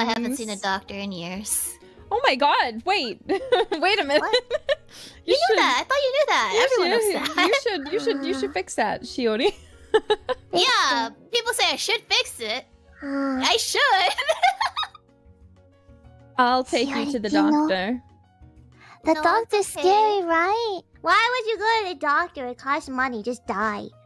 I haven't seen a doctor in years. Oh my god, wait. Wait a minute. You knew that. I thought you knew that. Everyone knows that. You should fix that, Shiori. Yeah, people say I should fix it. I should. I'll take you to the doctor. The doctor's scary, right? Why would you go to the doctor? It costs money. Just die.